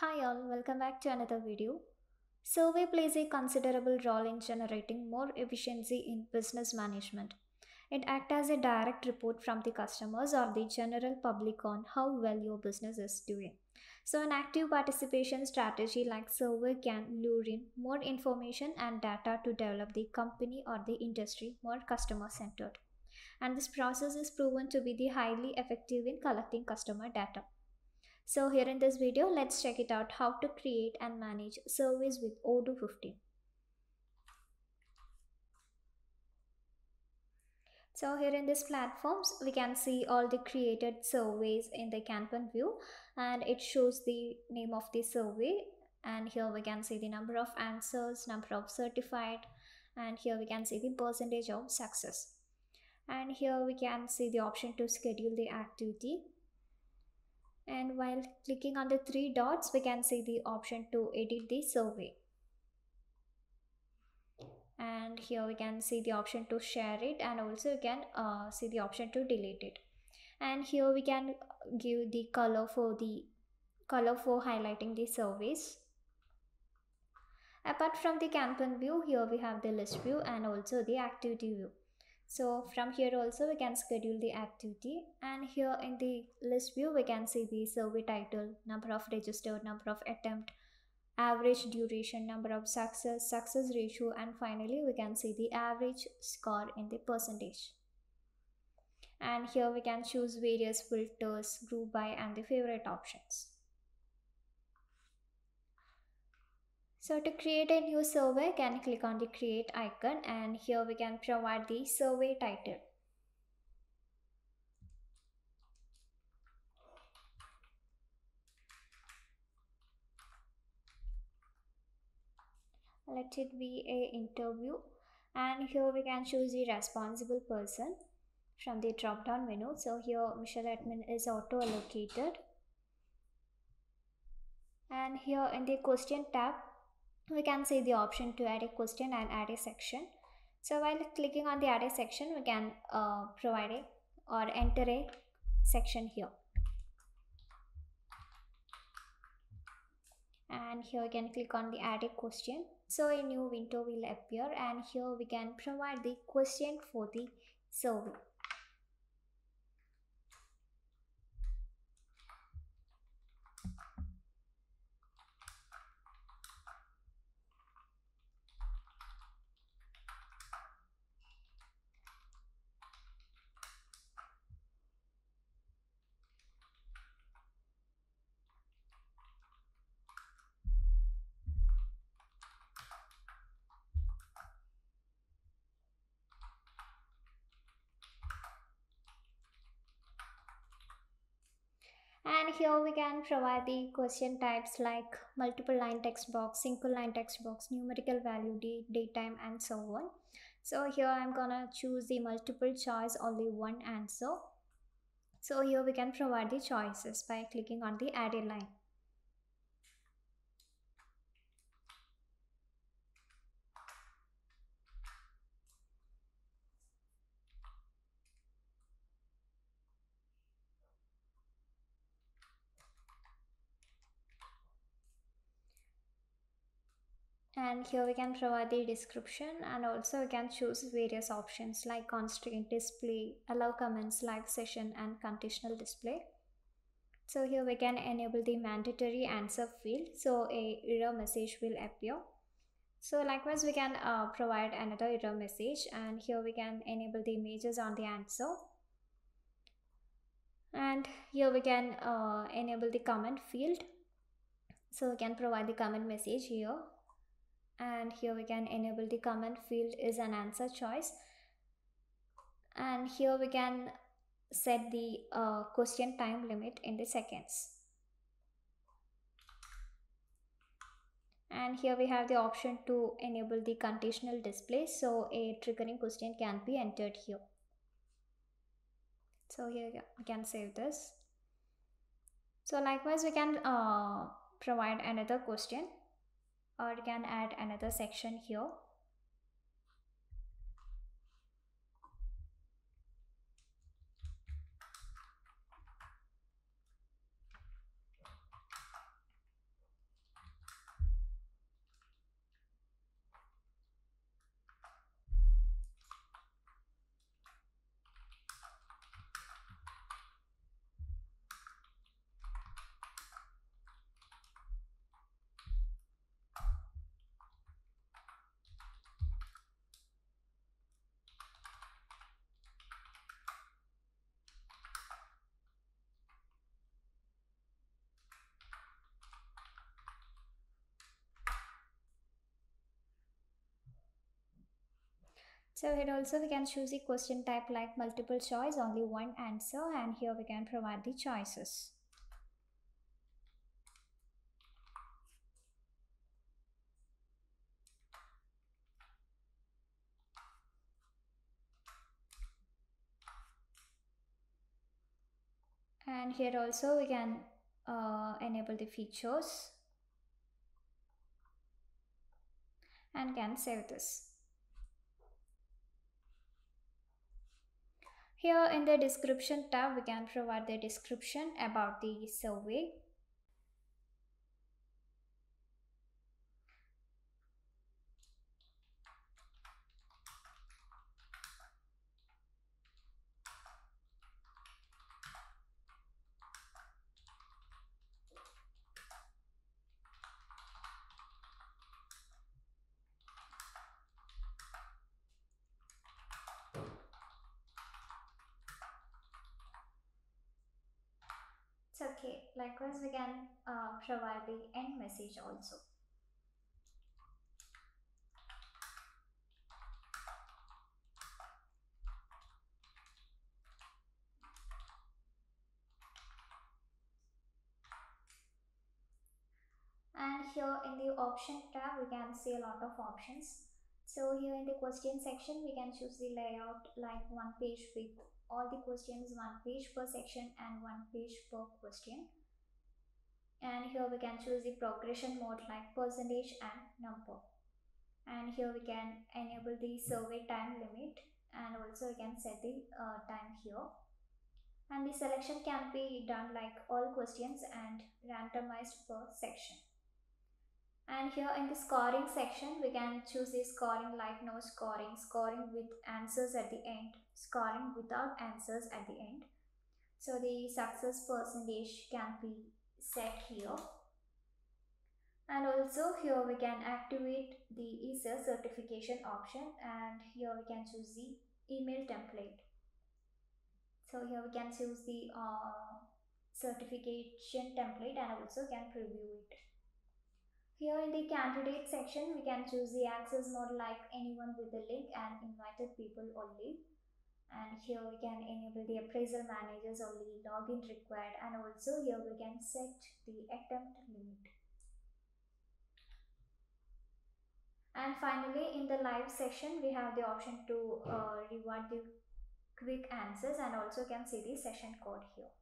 Hi all, welcome back to another video. Survey plays a considerable role in generating more efficiency in business management. It acts as a direct report from the customers or the general public on how well your business is doing. So an active participation strategy like survey can lure in more information and data to develop the company or the industry more customer-centered. And this process is proven to be the highly effective in collecting customer data. So here in this video, let's check it out how to create and manage surveys with Odoo 15. So here in this platforms, we can see all the created surveys in the Kanban view, and it shows the name of the survey. And here we can see the number of answers, number of certified, and here we can see the percentage of success. And here we can see the option to schedule the activity. And while clicking on the three dots, we can see the option to edit the survey. And here we can see the option to share it, and also you can see the option to delete it. And here we can give the color for highlighting the surveys. Apart from the Kanban view, here we have the list view and also the activity view. So from here also we can schedule the activity, and here in the list view we can see the survey title, number of registered, number of attempt, average duration, number of success ratio, and finally we can see the average score in the percentage. And here we can choose various filters, group by, and the favorite options. So to create a new survey, you can click on the create icon, and here we can provide the survey title. Let it be a interview, and here we can choose the responsible person from the drop down menu. So here Michelle Admin is auto allocated, and here in the question tab, we can see the option to add a question and add a section. So while clicking on the add a section, we can enter a section here. And here you can click on the add a question. So a new window will appear, and here we can provide the question for the survey. And here we can provide the question types like multiple line text box, single line text box, numerical value, date, time, and so on. So here I'm gonna choose the multiple choice, only one answer. So here we can provide the choices by clicking on the add a line. And here we can provide the description, and also we can choose various options like constraint display, allow comments, live session, and conditional display. So here we can enable the mandatory answer field, so a error message will appear. So likewise we can provide another error message, and here we can enable the images on the answer. And here we can enable the comment field, so we can provide the comment message here. And here we can enable the comment field is an answer choice. And here we can set the question time limit in the seconds. And here we have the option to enable the conditional display, so a triggering question can be entered here. So here we can save this. So likewise we can provide another question, or you can add another section here. So here also we can choose a question type like multiple choice, only one answer, and here we can provide the choices. And here also we can enable the features and can save this. Here in the description tab, we can provide the description about the survey. Okay, likewise we can provide the end message also. And here in the option tab, we can see a lot of options. So here in the question section, we can choose the layout like one page with all the questions, one page per section and one page per question. And here we can choose the progression mode like percentage and number. And here we can enable the survey time limit, and also we can set the time here. And the selection can be done like all questions and randomized per section. And here in the scoring section, we can choose the scoring like no scoring, scoring with answers at the end, scoring without answers at the end. So the success percentage can be set here. And also here we can activate the ESL certification option, and here we can choose the email template. So here we can choose the certification template and also can preview it. Here in the candidate section, we can choose the access mode like anyone with the link and invited people only. And here we can enable the appraisal managers only, login required, and also here we can set the attempt limit. And finally, in the live section, we have the option to reward the quick answers, and also can see the session code here.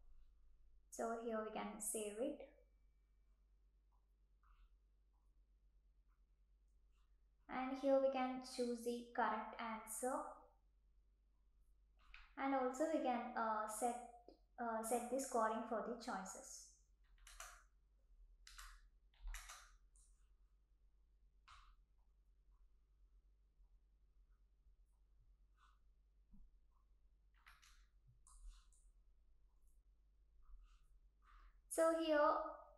So here we can save it. And here we can choose the correct answer, and also we can set the scoring for the choices. So here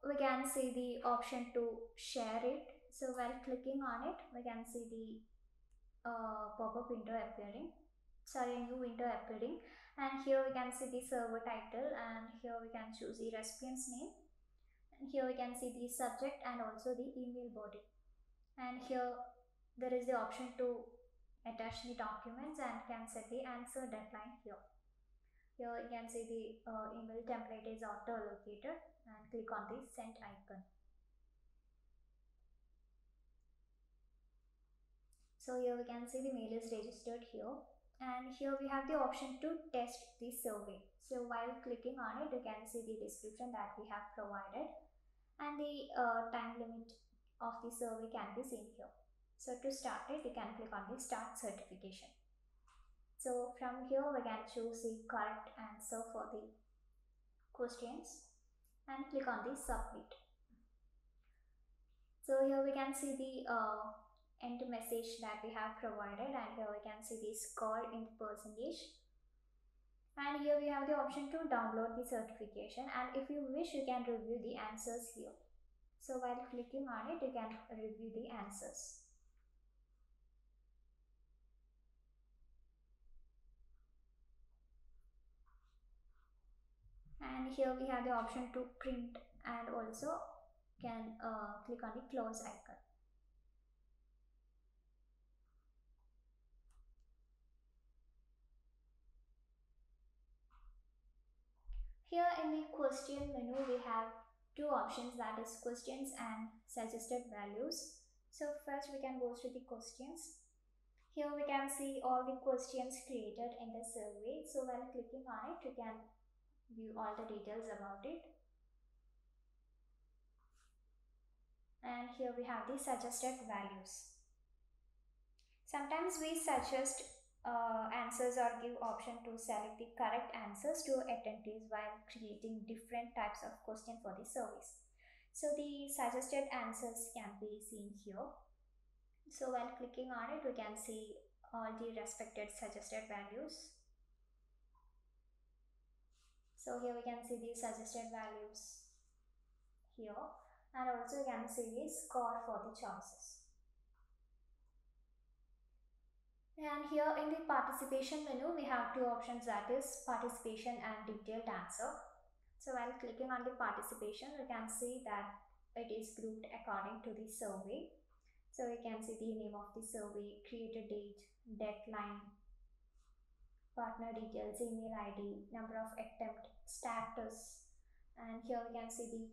we can see the option to share it. So while clicking on it, we can see the pop-up window appearing, new window appearing. And here we can see the server title, and here we can choose the recipient's name. And here we can see the subject and also the email body. And here there is the option to attach the documents and can set the answer deadline here. Here you can see the email template is auto-allocated, and click on the send icon. So here we can see the mail is registered here, and here we have the option to test the survey. So while clicking on it, you can see the description that we have provided, and the time limit of the survey can be seen here. So to start it, you can click on the start certification. So from here we can choose the correct answer for the questions and click on the submit. So here we can see the end message that we have provided, and here we can see the score in percentage. And here we have the option to download the certification, and if you wish, you can review the answers here. So while clicking on it, you can review the answers. And here we have the option to print, and also can click on the close icon. Here in the question menu, we have two options, that is questions and suggested values. So first we can go to the questions. Here we can see all the questions created in the survey. So while clicking on it, you can view all the details about it. And here we have the suggested values. Sometimes we suggest answers or give option to select the correct answers to attendees while creating different types of question for the service. So the suggested answers can be seen here. So while clicking on it, we can see all the respected suggested values. So here we can see the suggested values here, and also you can see the score for the choices. And here in the participation menu, we have two options, that is participation and detailed answer. So while clicking on the participation, we can see that it is grouped according to the survey. So we can see the name of the survey, created date, deadline, partner details, email ID, number of attempt, status, and here we can see the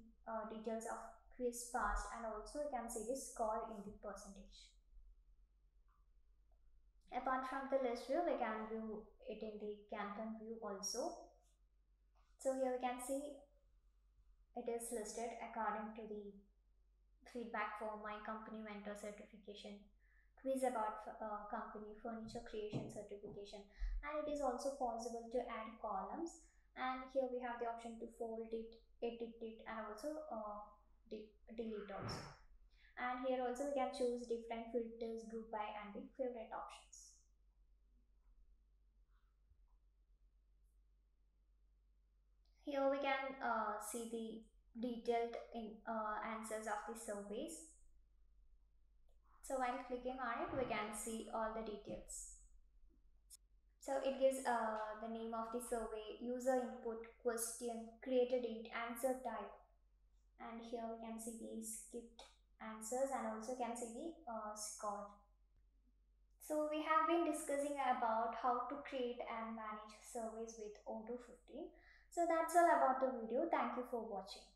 details of quiz passed, and also you can see the score in the percentage. Apart from the list view, we can view it in the Kanban view also. So here we can see it is listed according to the feedback for my company mentor certification, quiz about company, furniture creation certification, and it is also possible to add columns. And here we have the option to fold it, edit it, and also delete also. And here also we can choose different filters, group by, and the favorite options. Here we can see the detailed answers of the surveys. So while clicking on it, we can see all the details. So it gives the name of the survey, user input, question, created date, answer type, and here we can see the skipped answers, and also can see the score. So we have been discussing about how to create and manage surveys with Odoo 15. So that's all about the video. Thank you for watching.